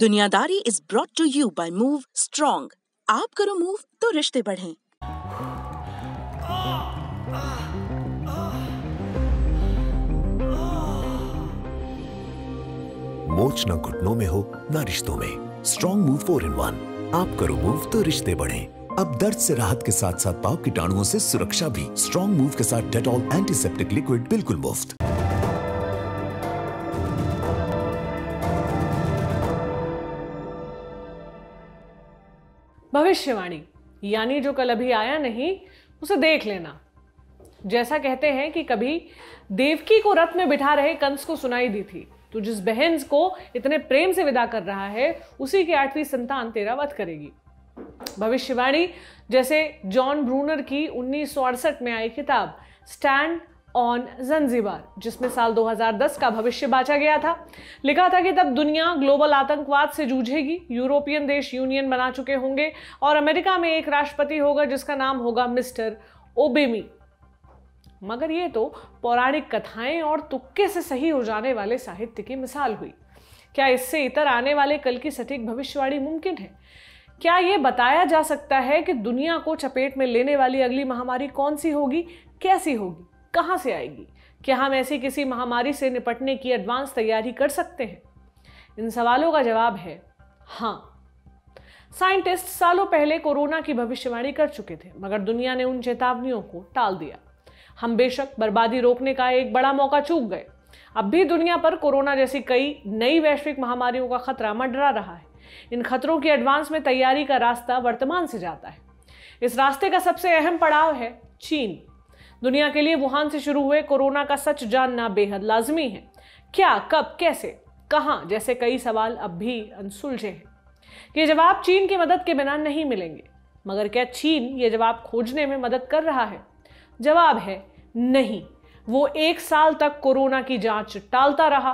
दुनियादारी is brought to you by move strong. आप करो मूव तो रिश्ते बढ़ें। मोच ना घुटनों में हो ना रिश्तों में, स्ट्रॉन्ग मूव 4-in-1। आप करो मूव तो रिश्ते बढ़ें। अब दर्द से राहत के साथ साथ पाव कीटाणुओं से सुरक्षा भी। स्ट्रॉन्ग मूव के साथ डेटॉल एंटीसेप्टिक लिक्विड बिल्कुल मुफ्त। भविष्यवाणी यानी जो कल अभी आया नहीं उसे देख लेना। जैसा कहते हैं कि कभी देवकी को रथ में बिठा रहे कंस को सुनाई दी थी, तो जिस बहन को इतने प्रेम से विदा कर रहा है उसी की 8वीं संतान तेरा वध करेगी। भविष्यवाणी जैसे जॉन ब्रूनर की 1968 में आई किताब स्टैंड ऑन ज़ंजीबार, जिसमें साल 2010 का भविष्य बांचा गया था, लिखा था कि तब दुनिया ग्लोबल आतंकवाद से जूझेगी, यूरोपियन देश यूनियन बना चुके होंगे और अमेरिका में एक राष्ट्रपति होगा जिसका नाम होगा मिस्टर ओबेमी। मगर ये तो पौराणिक कथाएं और तुक्के से सही हो जाने वाले साहित्य की मिसाल हुई। क्या इससे इतर आने वाले कल की सटीक भविष्यवाणी मुमकिन है? क्या ये बताया जा सकता है कि दुनिया को चपेट में लेने वाली अगली महामारी कौन सी होगी, कैसी होगी, कहाँ से आएगी? क्या हम ऐसी किसी महामारी से निपटने की एडवांस तैयारी कर सकते हैं? इन सवालों का जवाब है हाँ। साइंटिस्ट सालों पहले कोरोना की भविष्यवाणी कर चुके थे, मगर दुनिया ने उन चेतावनियों को टाल दिया। हम बेशक बर्बादी रोकने का एक बड़ा मौका चूक गए। अब भी दुनिया पर कोरोना जैसी कई नई वैश्विक महामारियों का खतरा मंडरा रहा है। इन खतरों की एडवांस में तैयारी का रास्ता वर्तमान से जाता है। इस रास्ते का सबसे अहम पड़ाव है चीन। दुनिया के लिए वुहान से शुरू हुए कोरोना का सच जानना बेहद लाजमी है। क्या, कब, कैसे, कहाँ जैसे कई सवाल अब भी अनसुलझे हैं। ये जवाब चीन की मदद के बिना नहीं मिलेंगे, मगर क्या चीन ये जवाब खोजने में मदद कर रहा है? जवाब है नहीं। वो 1 साल तक कोरोना की जांच टालता रहा।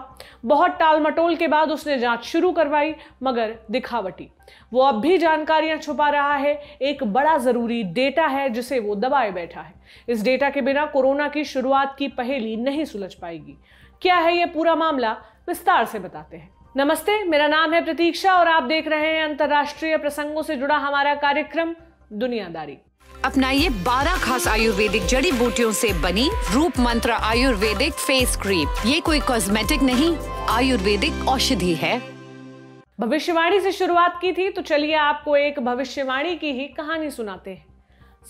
बहुत टाल मटोल के बाद उसने जांच शुरू करवाई, मगर दिखावटी। वो अब भी जानकारियां छुपा रहा है। एक बड़ा ज़रूरी डेटा है जिसे वो दबाए बैठा है। इस डेटा के बिना कोरोना की शुरुआत की पहेली नहीं सुलझ पाएगी। क्या है ये पूरा मामला, विस्तार से बताते हैं। नमस्ते, मेरा नाम है प्रतीक्षा और आप देख रहे हैं अंतर्राष्ट्रीय प्रसंगों से जुड़ा हमारा कार्यक्रम दुनियादारी। अपनाइए 12 खास आयुर्वेदिक जड़ी बूटियों से बनी रूप मंत्र आयुर्वेदिक फेस क्रीम। ये कोई कॉस्मेटिक नहीं, आयुर्वेदिक औषधि है। भविष्यवाणी से शुरुआत की थी तो चलिए आपको एक भविष्यवाणी की ही कहानी सुनाते हैं।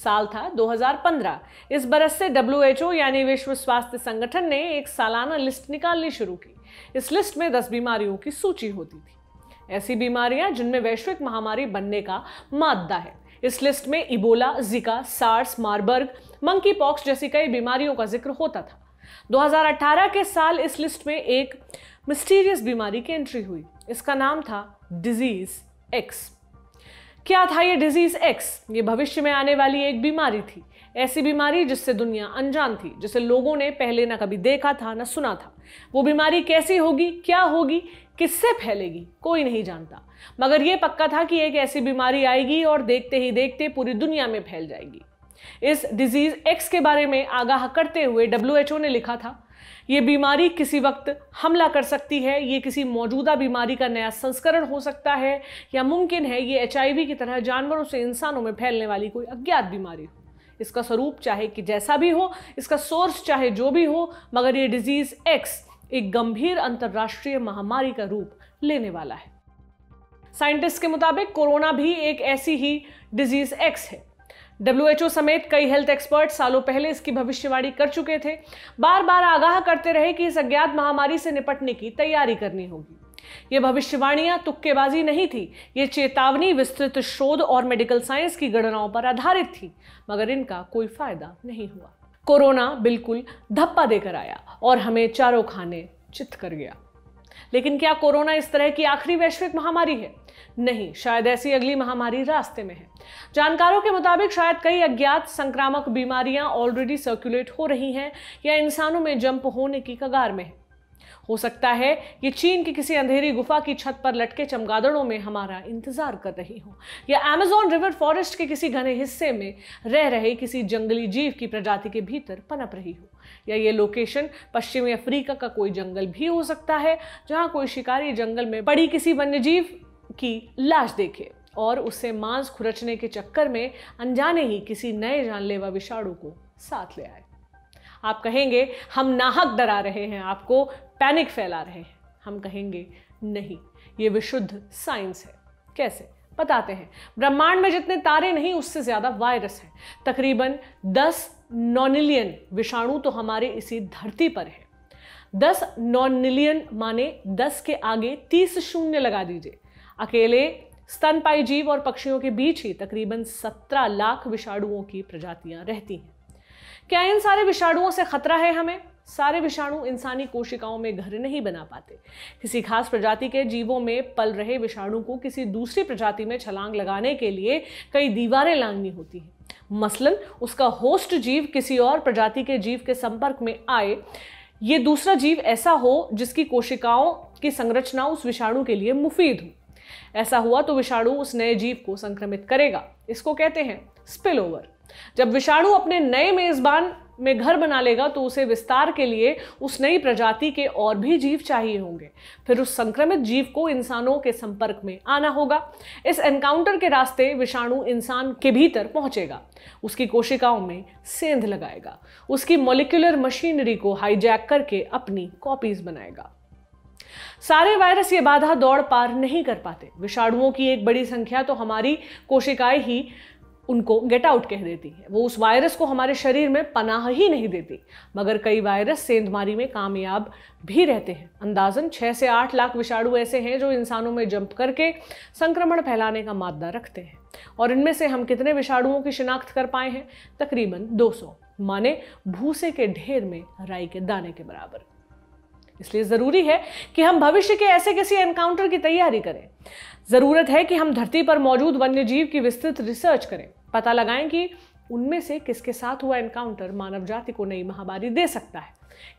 साल था 2015। इस बरस से WHO यानी विश्व स्वास्थ्य संगठन ने एक सालाना लिस्ट निकालनी शुरू की। इस लिस्ट में 10 बीमारियों की सूची होती थी, ऐसी बीमारियां जिनमें वैश्विक महामारी बनने का मादा है। इस लिस्ट में इबोला, जिका, सार्स, मार्बर्ग, मंकी पॉक्स जैसी कई बीमारियों का जिक्र होता था। 2018 के साल इस लिस्ट में एक मिस्टीरियस बीमारी की एंट्री हुई। इसका नाम था डिजीज एक्स। क्या था ये डिजीज एक्स? ये भविष्य में आने वाली एक बीमारी थी, ऐसी बीमारी जिससे दुनिया अनजान थी, जिसे लोगों ने पहले ना कभी देखा था ना सुना था। वो बीमारी कैसी होगी, क्या होगी, किससे फैलेगी, कोई नहीं जानता, मगर ये पक्का था कि एक ऐसी बीमारी आएगी और देखते ही देखते पूरी दुनिया में फैल जाएगी। इस डिजीज एक्स के बारे में आगाह करते हुए WHO ने लिखा था, ये बीमारी किसी वक्त हमला कर सकती है, ये किसी मौजूदा बीमारी का नया संस्करण हो सकता है, या मुमकिन है ये HIV की तरह जानवरों से इंसानों में फैलने वाली कोई अज्ञात बीमारी हो। इसका स्वरूप चाहे कि जैसा भी हो, इसका सोर्स चाहे जो भी हो, मगर ये डिजीज एक्स एक गंभीर अंतर्राष्ट्रीय महामारी का रूप लेने वाला है। साइंटिस्ट के मुताबिक कोरोना भी एक ऐसी ही डिजीज एक्स है। WHO समेत कई हेल्थ एक्सपर्ट सालों पहले इसकी भविष्यवाणी कर चुके थे, बार बार आगाह करते रहे कि इस अज्ञात महामारी से निपटने की तैयारी करनी होगी। ये भविष्यवाणियां तुक्केबाजी नहीं थी, ये चेतावनी विस्तृत शोध और मेडिकल साइंस की गणनाओं पर आधारित थी, मगर इनका कोई फायदा नहीं हुआ। कोरोना बिल्कुल धप्पा देकर आया और हमें चारों खाने चित कर गया। लेकिन क्या कोरोना इस तरह की आखिरी वैश्विक महामारी है? नहीं, शायद ऐसी अगली महामारी रास्ते में है। जानकारों के मुताबिक शायद कई अज्ञात संक्रामक बीमारियां ऑलरेडी सर्कुलेट हो रही हैं या इंसानों में जंप होने की कगार में है। हो सकता है ये चीन की किसी अंधेरी गुफा की छत पर लटके चमगादड़ों में हमारा इंतजार कर रही हो, या अमेज़न रिवर फॉरेस्ट के किसी घने हिस्से में रह रहे किसी जंगली जीव की प्रजाति के भीतर पनप रही हो, या ये लोकेशन पश्चिमी अफ्रीका का कोई जंगल भी हो सकता है जहां कोई शिकारी जंगल में पड़ी किसी वन्यजीव की लाश देखे और उससे मांस खुरचने के चक्कर में अनजाने ही किसी नए जानलेवा विषाणु को साथ ले आए। आप कहेंगे हम नाहक डरा रहे हैं, आपको पैनिक फैला रहे हैं। हम कहेंगे नहीं, ये विशुद्ध साइंस है। कैसे? बताते हैं। ब्रह्मांड में जितने तारे नहीं उससे ज़्यादा वायरस हैं। तकरीबन 10 नॉनिलियन विषाणु तो हमारे इसी धरती पर हैं। 10 नॉनिलियन माने 10 के आगे 30 शून्य लगा दीजिए। अकेले स्तनपाई जीव और पक्षियों के बीच ही तकरीबन 17 लाख विषाणुओं की प्रजातियां रहती हैं। क्या इन सारे विषाणुओं से खतरा है हमें? सारे विषाणु इंसानी कोशिकाओं में घर नहीं बना पाते। किसी खास प्रजाति के जीवों में पल रहे विषाणु को किसी दूसरी प्रजाति में छलांग लगाने के लिए कई दीवारें लांघनी होती हैं। मसलन उसका होस्ट जीव किसी और प्रजाति के जीव के संपर्क में आए, ये दूसरा जीव ऐसा हो जिसकी कोशिकाओं की संरचना उस विषाणु के लिए मुफीद हो। ऐसा हुआ तो विषाणु उस नए जीव को संक्रमित करेगा। इसको कहते हैं स्पिल ओवर। जब विषाणु अपने नए मेजबान में घर बना लेगा तो उसे विस्तार के लिए उस नई प्रजाति के और भी जीव चाहिए होंगे। फिर उस संक्रमित जीव को इंसानों के संपर्क में आना होगा। इस एनकाउंटर के रास्ते विषाणु इंसान के भीतर पहुंचेगा, उसकी कोशिकाओं में सेंध लगाएगा, उसकी मॉलिक्यूलर मशीनरी को हाईजैक करके अपनी कॉपीज बनाएगा। सारे वायरस ये बाधा दौड़ पार नहीं कर पाते। विषाणुओं की एक बड़ी संख्या तो हमारी कोशिकाएं ही उनको गेट आउट कह देती है। वो उस वायरस को हमारे शरीर में पनाह ही नहीं देती। मगर कई वायरस सेंधमारी में कामयाब भी रहते हैं। अंदाजन 6 से 8 लाख विषाणु ऐसे हैं जो इंसानों में जंप करके संक्रमण फैलाने का मादा रखते हैं। और इनमें से हम कितने विषाणुओं की शिनाख्त कर पाए हैं? तकरीबन 200, माने भूसे के ढेर में राई के दाने के बराबर। इसलिए ज़रूरी है कि हम भविष्य के ऐसे किसी एनकाउंटर की तैयारी करें। ज़रूरत है कि हम धरती पर मौजूद वन्यजीव की विस्तृत रिसर्च करें, पता लगाएं कि उनमें से किसके साथ हुआ एनकाउंटर मानव जाति को नई महामारी दे सकता है,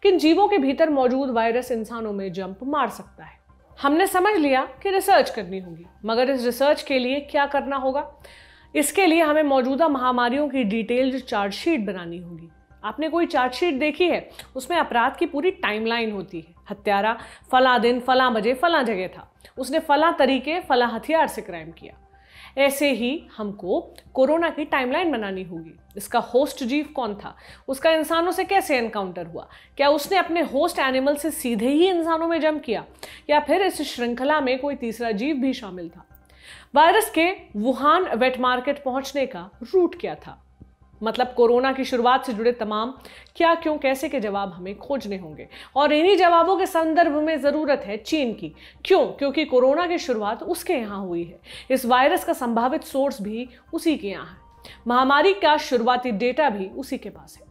किन जीवों के भीतर मौजूद वायरस इंसानों में जंप मार सकता है। हमने समझ लिया कि रिसर्च करनी होगी, मगर इस रिसर्च के लिए क्या करना होगा? इसके लिए हमें मौजूदा महामारियों की डिटेल्ड चार्टशीट बनानी होगी। आपने कोई चार्टशीट देखी है, उसमें अपराध की पूरी टाइमलाइन होती है। हत्यारा फला दिन फला बजे फला जगह था, उसने फला तरीके फला हथियार से क्राइम किया। ऐसे ही हमको कोरोना की टाइमलाइन बनानी होगी। इसका होस्ट जीव कौन था, उसका इंसानों से कैसे एनकाउंटर हुआ, क्या उसने अपने होस्ट एनिमल से सीधे ही इंसानों में जंप किया या फिर इस श्रृंखला में कोई तीसरा जीव भी शामिल था। वायरस के वुहान वेट मार्केट पहुंचने का रूट क्या था? मतलब कोरोना की शुरुआत से जुड़े तमाम क्या क्यों कैसे के जवाब हमें खोजने होंगे। और इन्हीं जवाबों के संदर्भ में ज़रूरत है चीन की। क्यों? क्योंकि कोरोना की शुरुआत उसके यहाँ हुई है। इस वायरस का संभावित सोर्स भी उसी के यहाँ है। महामारी का शुरुआती डेटा भी उसी के पास है।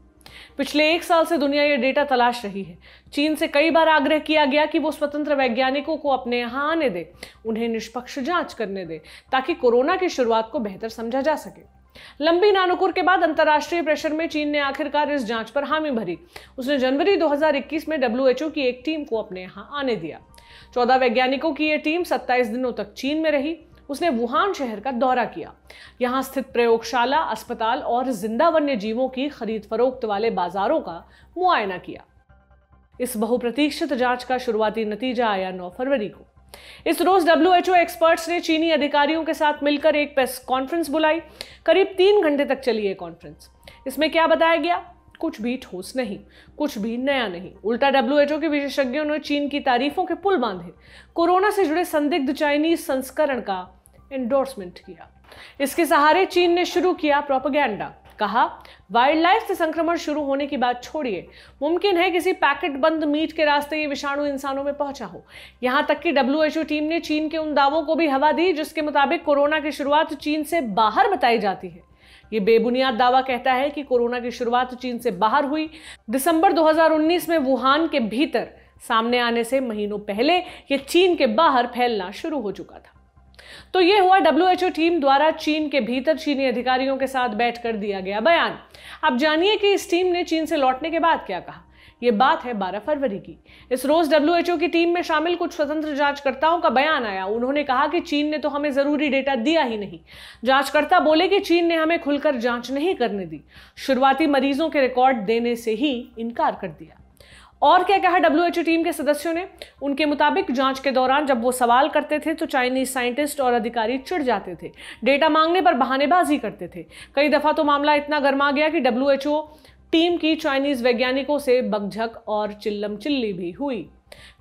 पिछले 1 साल से दुनिया ये डेटा तलाश रही है। चीन से कई बार आग्रह किया गया कि वो स्वतंत्र वैज्ञानिकों को अपने यहाँ आने दे, उन्हें निष्पक्ष जाँच करने दे ताकि कोरोना की शुरुआत को बेहतर समझा जा सके। लंबी नानुकुर के बाद अंतर्राष्ट्रीय प्रेशर में चीन ने आखिरकार इस जांच पर हामी भरी। उसने जनवरी 2021 में WHO की एक टीम को अपने यहाँ आने दिया। 14 वैज्ञानिकों की ये टीम 27 दिनों तक चीन में रही। उसने वुहान शहर का दौरा किया। यहाँ स्थित प्रयोगशाला, अस्पताल और जिंदा वन्य जीवों की खरीद फरोख्त वाले बाजारों का मुआयना किया। इस बहुप्रतीक्षित जाँच का शुरुआती नतीजा आया 9 फरवरी को। इस रोज WHO एक्सपर्ट्स ने चीनी अधिकारियों के साथ मिलकर एक प्रेस कॉन्फ्रेंस बुलाई। करीब 3 घंटे तक चली ये कॉन्फ्रेंस। इसमें क्या बताया गया? कुछ भी ठोस नहीं, कुछ भी नया नहीं। उल्टा WHO के विशेषज्ञों ने चीन की तारीफों के पुल बांधे, कोरोना से जुड़े संदिग्ध चाइनीज संस्करण का एंडोर्समेंट किया। इसके सहारे चीन ने शुरू किया प्रोपेगेंडा। कहा, वाइल्ड लाइफ से संक्रमण शुरू होने की बात छोड़िए, मुमकिन है किसी पैकेट बंद मीट के रास्ते ये विषाणु इंसानों में पहुंचा हो। यहाँ तक कि WHO टीम ने चीन के उन दावों को भी हवा दी जिसके मुताबिक कोरोना की शुरुआत चीन से बाहर बताई जाती है। ये बेबुनियाद दावा कहता है कि कोरोना की शुरुआत चीन से बाहर हुई। दिसंबर 2019 में वुहान के भीतर सामने आने से महीनों पहले ये चीन के बाहर फैलना शुरू हो चुका था। तो ये हुआ WHO टीम द्वारा चीन के भीतर चीनी अधिकारियों के साथ बैठकर दिया गया बयान। अब जानिए कि इस टीम ने चीन से लौटने के बाद क्या कहा। ये बात है 12 फरवरी की। इस रोज WHO की टीम में शामिल कुछ स्वतंत्र जांचकर्ताओं का बयान आया। उन्होंने कहा कि चीन ने तो हमें जरूरी डेटा दिया ही नहीं। जांचकर्ता बोले कि चीन ने हमें खुलकर जांच नहीं करने दी, शुरुआती मरीजों के रिकॉर्ड देने से ही इनकार कर दिया। और क्या कहा WHO टीम के सदस्यों ने? उनके मुताबिक जांच के दौरान जब वो सवाल करते थे तो चाइनीज साइंटिस्ट और अधिकारी चिढ़ जाते थे, डेटा मांगने पर बहानेबाजी करते थे। कई दफ़ा तो मामला इतना गर्मा गया कि WHO टीम की चाइनीज वैज्ञानिकों से बकझक और चिल्लम चिल्ली भी हुई।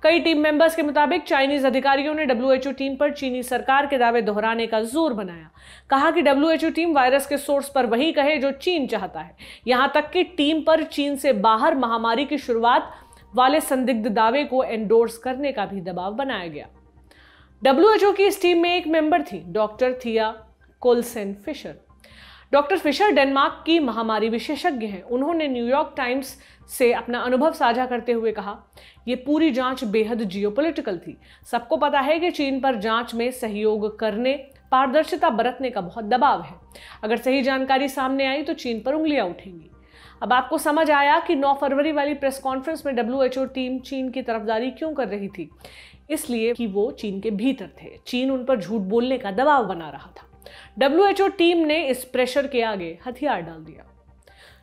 कई टीम मेंबर्स के मुताबिक चाइनीज अधिकारियों ने WHO टीम पर चीनी सरकार के दावे दोहराने का जोर बनाया। कहा कि WHO टीम वायरस के सोर्स पर वही कहे जो चीन चाहता है। यहां तक कि टीम पर चीन से बाहर महामारी की शुरुआत वाले संदिग्ध दावे को एंडोर्स करने का भी दबाव बनाया गया। WHO की इस टीम में एक मेंबर थी doctor Thea Kolsen Fischer. Doctor Fischer Denmark की महामारी विशेषज्ञ हैं। उन्होंने न्यूयॉर्क टाइम्स से अपना अनुभव साझा करते हुए कहा, ये पूरी जांच बेहद जियोपॉलिटिकल थी। सबको पता है कि चीन पर जांच में सहयोग करने, पारदर्शिता बरतने का बहुत दबाव है। अगर सही जानकारी सामने आई तो चीन पर उंगलियां उठेंगी। अब आपको समझ आया कि 9 फरवरी वाली प्रेस कॉन्फ्रेंस में WHO टीम चीन की तरफदारी क्यों कर रही थी। इसलिए कि वो चीन के भीतर थे, चीन उन पर झूठ बोलने का दबाव बना रहा था। WHO टीम ने इस प्रेशर के आगे हथियार डाल दिया।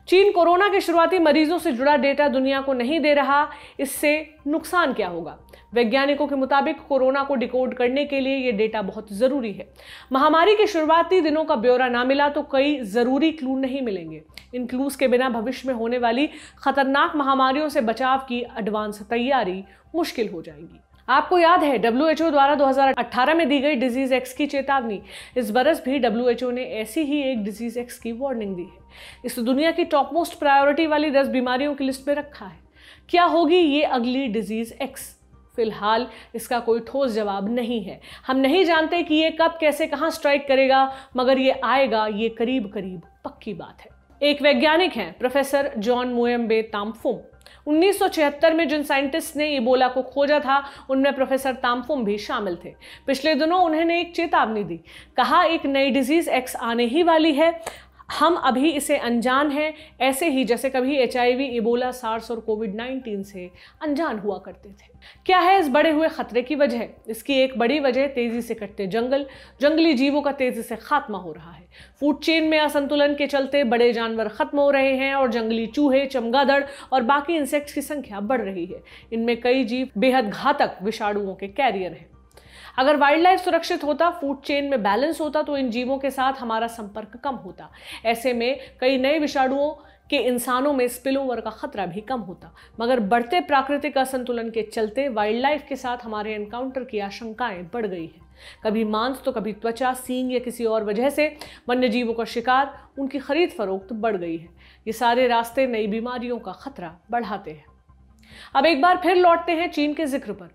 चीन कोरोना के शुरुआती मरीजों से जुड़ा डेटा दुनिया को नहीं दे रहा, इससे नुकसान क्या होगा? वैज्ञानिकों के मुताबिक कोरोना को डिकोड करने के लिए ये डेटा बहुत ज़रूरी है। महामारी के शुरुआती दिनों का ब्यौरा ना मिला तो कई ज़रूरी क्लू नहीं मिलेंगे। इन क्लूज़ के बिना भविष्य में होने वाली खतरनाक महामारियों से बचाव की एडवांस तैयारी मुश्किल हो जाएगी। आपको याद है WHO द्वारा 2018 में दी गई डिजीज़ X की चेतावनी। इस बरस भी WHO ने ऐसी ही एक डिजीज़ X की वार्निंग दी है। इस दुनिया की टॉप मोस्ट प्रायोरिटी वाली 10 बीमारियों की लिस्ट में रखा है। क्या होगी ये अगली डिजीज़ X? फिलहाल इसका कोई ठोस जवाब नहीं है। हम नहीं जानते कि ये कब, कैसे, कहाँ स्ट्राइक करेगा, मगर ये आएगा, ये करीब करीब पक्की बात है। एक वैज्ञानिक हैं प्रोफेसर जॉन मुएम्बे ताम्फुम। 1976 में जिन साइंटिस्ट ने इबोला को खोजा था उनमें प्रोफेसर ताम्फुम भी शामिल थे। पिछले दिनों उन्होंने एक चेतावनी दी। कहा, एक नई डिजीज़ X आने ही वाली है, हम अभी इसे अनजान हैं, ऐसे ही जैसे कभी HIV, इबोला, सार्स और कोविड-19 से अनजान हुआ करते थे। क्या है इस बढ़े हुए खतरे की वजह? इसकी एक बड़ी वजह तेज़ी से कटते जंगल, जंगली जीवों का तेज़ी से खात्मा हो रहा है। फूड चेन में असंतुलन के चलते बड़े जानवर खत्म हो रहे हैं और जंगली चूहे, चमगादड़ और बाकी इंसेक्ट्स की संख्या बढ़ रही है। इनमें कई जीव बेहद घातक विषाणुओं के कैरियर हैं। अगर वाइल्ड लाइफ सुरक्षित होता, फूड चेन में बैलेंस होता तो इन जीवों के साथ हमारा संपर्क कम होता। ऐसे में कई नए विषाणुओं के इंसानों में स्पिलओवर का खतरा भी कम होता। मगर बढ़ते प्राकृतिक असंतुलन के चलते वाइल्ड लाइफ के साथ हमारे एनकाउंटर की आशंकाएं बढ़ गई हैं। कभी मांस तो कभी त्वचा, सींग या किसी और वजह से वन्य जीवों का शिकार, उनकी खरीद फरोख्त बढ़ गई है। ये सारे रास्ते नई बीमारियों का खतरा बढ़ाते हैं। अब एक बार फिर लौटते हैं चीन के जिक्र पर।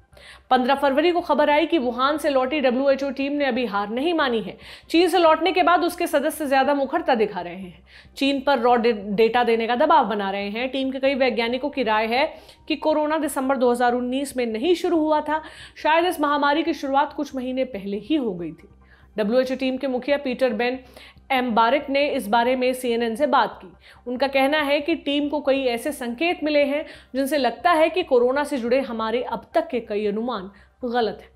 15 फरवरी को खबर आई कि वुहान से लौटी WHO टीम ने अभी हार नहीं मानी है। चीन से लौटने के बाद उसके सदस्य ज्यादा मुखरता दिखा रहे हैं। चीन पर रॉ डेटा देने का दबाव बना रहे हैं। टीम के कई वैज्ञानिकों की राय है कि कोरोना दिसंबर 2019 में नहीं शुरू हुआ था, शायद इस महामारी की शुरुआत कुछ महीने पहले ही हो गई थी। WHO टीम के मुखिया पीटर बेन एम्बारिक ने इस बारे में CNN से बात की। उनका कहना है कि टीम को कई ऐसे संकेत मिले हैं जिनसे लगता है कि कोरोना से जुड़े हमारे अब तक के कई अनुमान गलत हैं।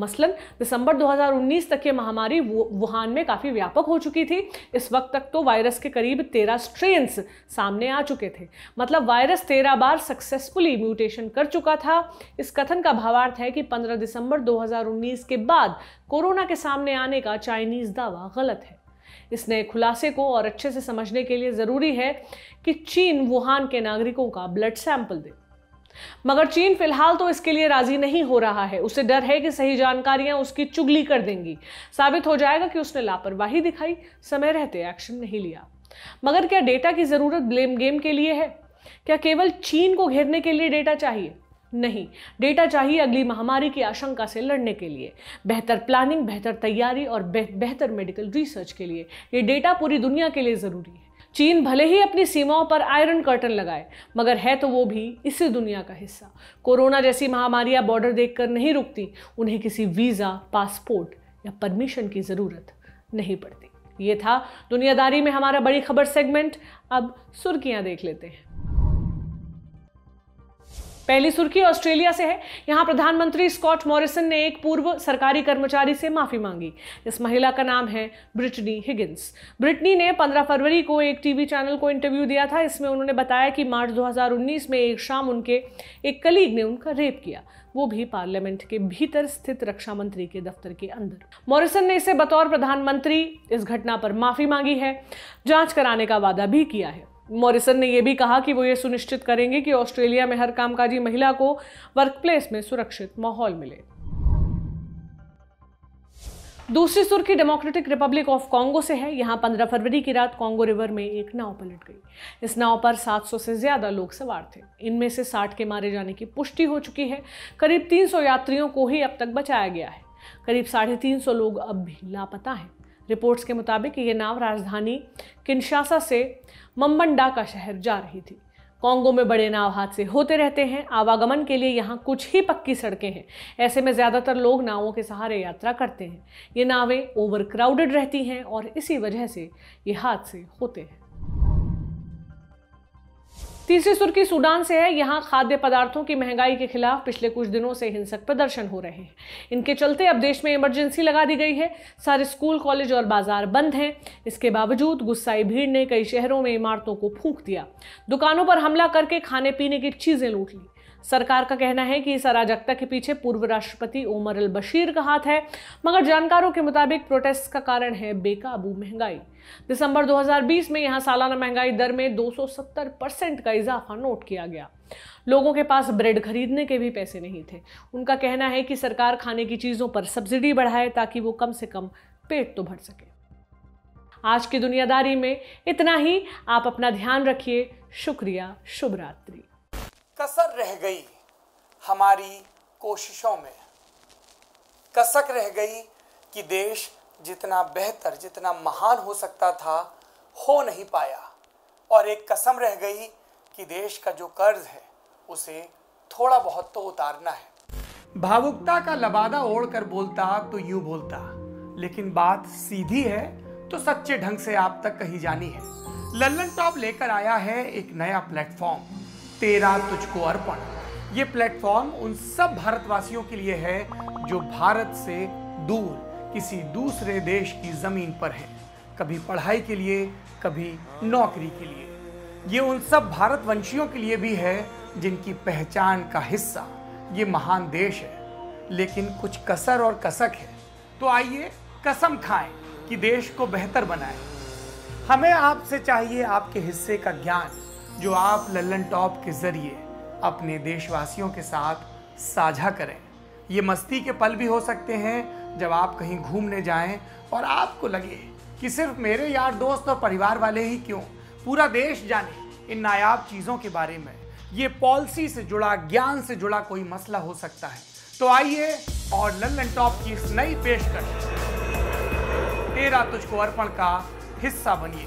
मसलन दिसंबर 2019 तक ये महामारी वुहान में काफ़ी व्यापक हो चुकी थी। इस वक्त तक तो वायरस के करीब 13 स्ट्रेन्स सामने आ चुके थे। मतलब वायरस 13 बार सक्सेसफुली म्यूटेशन कर चुका था। इस कथन का भावार्थ है कि 15 दिसंबर 2019 के बाद कोरोना के सामने आने का चाइनीज़ दावा गलत है। इस नए खुलासे को और अच्छे से समझने के लिए ज़रूरी है कि चीन वुहान के नागरिकों का ब्लड सैंपल दे। मगर चीन फिलहाल तो इसके लिए राजी नहीं हो रहा है। उसे डर है कि सही जानकारियां उसकी चुगली कर देंगी। साबित हो जाएगा कि उसने लापरवाही दिखाई, समय रहते एक्शन नहीं लिया। मगर क्या डेटा की जरूरत ब्लेम गेम के लिए है? क्या केवल चीन को घेरने के लिए डेटा चाहिए? नहीं, डेटा चाहिए अगली महामारी की आशंका से लड़ने के लिए, बेहतर प्लानिंग, बेहतर तैयारी और बेहतर मेडिकल रिसर्च के लिए। ये डेटा पूरी दुनिया के लिए ज़रूरी है। चीन भले ही अपनी सीमाओं पर आयरन कर्टन लगाए, मगर है तो वो भी इसी दुनिया का हिस्सा। कोरोना जैसी महामारियां बॉर्डर देखकर नहीं रुकती, उन्हें किसी वीज़ा, पासपोर्ट या परमिशन की ज़रूरत नहीं पड़ती। ये था दुनियादारी में हमारा बड़ी खबर सेगमेंट। अब सुर्खियां देख लेते हैं। पहली सुर्खी ऑस्ट्रेलिया से है। यहाँ प्रधानमंत्री स्कॉट मॉरिसन ने एक पूर्व सरकारी कर्मचारी से माफी मांगी। इस महिला का नाम है ब्रिटनी हिगिंस। ब्रिटनी ने 15 फरवरी को एक टीवी चैनल को इंटरव्यू दिया था। इसमें उन्होंने बताया कि मार्च 2019 में एक शाम उनके एक कलीग ने उनका रेप किया, वो भी पार्लियामेंट के भीतर स्थित रक्षा मंत्री के दफ्तर के अंदर। मॉरिसन ने इसे बतौर प्रधानमंत्री इस घटना पर माफी मांगी है, जांच कराने का वादा भी किया है। मॉरिसन ने यह भी कहा कि वो ये सुनिश्चित करेंगे कि ऑस्ट्रेलिया में हर कामकाजी महिला को वर्कप्लेस में सुरक्षित माहौल मिले। दूसरी सुर्खी डेमोक्रेटिक रिपब्लिक ऑफ कांगो से है। यहाँ 15 फरवरी की रात कांगो रिवर में एक नाव पलट गई। इस नाव पर 700 से ज़्यादा लोग सवार थे। इनमें से 60 के मारे जाने की पुष्टि हो चुकी है। करीब 300 यात्रियों को ही अब तक बचाया गया है। करीब 350 लोग अब भी लापता हैं। रिपोर्ट्स के मुताबिक ये नाव राजधानी किन्शासा से मम्बंडा का शहर जा रही थी। कांगो में बड़े नाव हादसे होते रहते हैं। आवागमन के लिए यहाँ कुछ ही पक्की सड़कें हैं। ऐसे में ज़्यादातर लोग नावों के सहारे यात्रा करते हैं। ये नावें ओवरक्राउडेड रहती हैं और इसी वजह से ये हादसे होते हैं। तीसरी सुर्खी सूडान से है। यहाँ खाद्य पदार्थों की महंगाई के खिलाफ पिछले कुछ दिनों से हिंसक प्रदर्शन हो रहे हैं। इनके चलते अब देश में इमरजेंसी लगा दी गई है। सारे स्कूल, कॉलेज और बाजार बंद हैं। इसके बावजूद गुस्साई भीड़ ने कई शहरों में इमारतों को फूंक दिया, दुकानों पर हमला करके खाने पीने की चीज़ें लूट ली। सरकार का कहना है कि इस अराजकता के पीछे पूर्व राष्ट्रपति ओमर अल बशीर का हाथ है, मगर जानकारों के मुताबिक प्रोटेस्ट का कारण है बेकाबू महंगाई। दिसंबर 2020 में यहाँ सालाना महंगाई दर में 270% का इजाफा नोट किया गया। लोगों के पास ब्रेड खरीदने के भी पैसे नहीं थे। उनका कहना है कि सरकार खाने की चीज़ों पर सब्सिडी बढ़ाए ताकि वो कम से कम पेट तो भर सके। आज की दुनियादारी में इतना ही। आप अपना ध्यान रखिए। शुक्रिया। शुभ रात्रि। कसर रह गई हमारी कोशिशों में, कसक रह गई कि देश जितना बेहतर, जितना महान हो सकता था, हो नहीं पाया। और एक कसम रह गई कि देश का जो कर्ज है उसे थोड़ा बहुत तो उतारना है। भावुकता का लबादा ओढ़ कर बोलता तो यूं बोलता, लेकिन बात सीधी है तो सच्चे ढंग से आप तक कही जानी है। लल्लन टॉप लेकर आया है एक नया प्लेटफॉर्म, तेरा तुझको अर्पण। ये प्लेटफॉर्म उन सब भारतवासियों के लिए है जो भारत से दूर किसी दूसरे देश की ज़मीन पर है, कभी पढ़ाई के लिए, कभी नौकरी के लिए। ये उन सब भारतवंशियों के लिए भी है जिनकी पहचान का हिस्सा ये महान देश है, लेकिन कुछ कसर और कसक है। तो आइए कसम खाएं कि देश को बेहतर बनाएं। हमें आपसे चाहिए आपके हिस्से का ज्ञान जो आप लल्लन टॉप के ज़रिए अपने देशवासियों के साथ साझा करें। ये मस्ती के पल भी हो सकते हैं जब आप कहीं घूमने जाएं और आपको लगे कि सिर्फ मेरे यार दोस्त और परिवार वाले ही क्यों, पूरा देश जाने इन नायाब चीज़ों के बारे में। ये पॉलिसी से जुड़ा, ज्ञान से जुड़ा कोई मसला हो सकता है। तो आइए और लल्लन टॉप की इस नई पेशकश तेरा तुझको अर्पण का हिस्सा बनिए।